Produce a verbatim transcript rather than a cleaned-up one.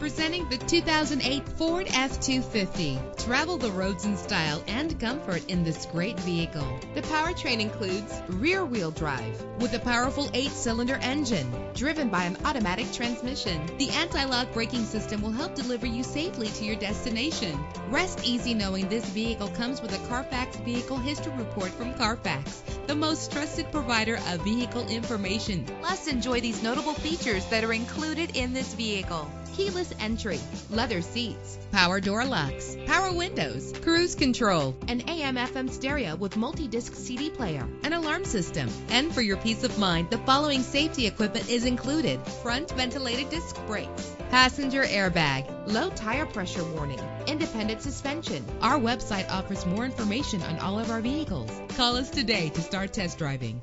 Presenting the two thousand eight Ford F two fifty. Travel the roads in style and comfort in this great vehicle. The powertrain includes rear-wheel drive with a powerful eight-cylinder engine driven by an automatic transmission. The anti-lock braking system will help deliver you safely to your destination. Rest easy knowing this vehicle comes with a Carfax Vehicle History Report from Carfax, the most trusted provider of vehicle information. Plus, enjoy these notable features that are included in this vehicle: keyless entry, leather seats, power door locks, power windows, cruise control, an A M F M stereo with multi-disc C D player, an alarm system. And for your peace of mind, the following safety equipment is included: front ventilated disc brakes, passenger airbag, low tire pressure warning, independent suspension. Our website offers more information on all of our vehicles. Call us today to start test driving.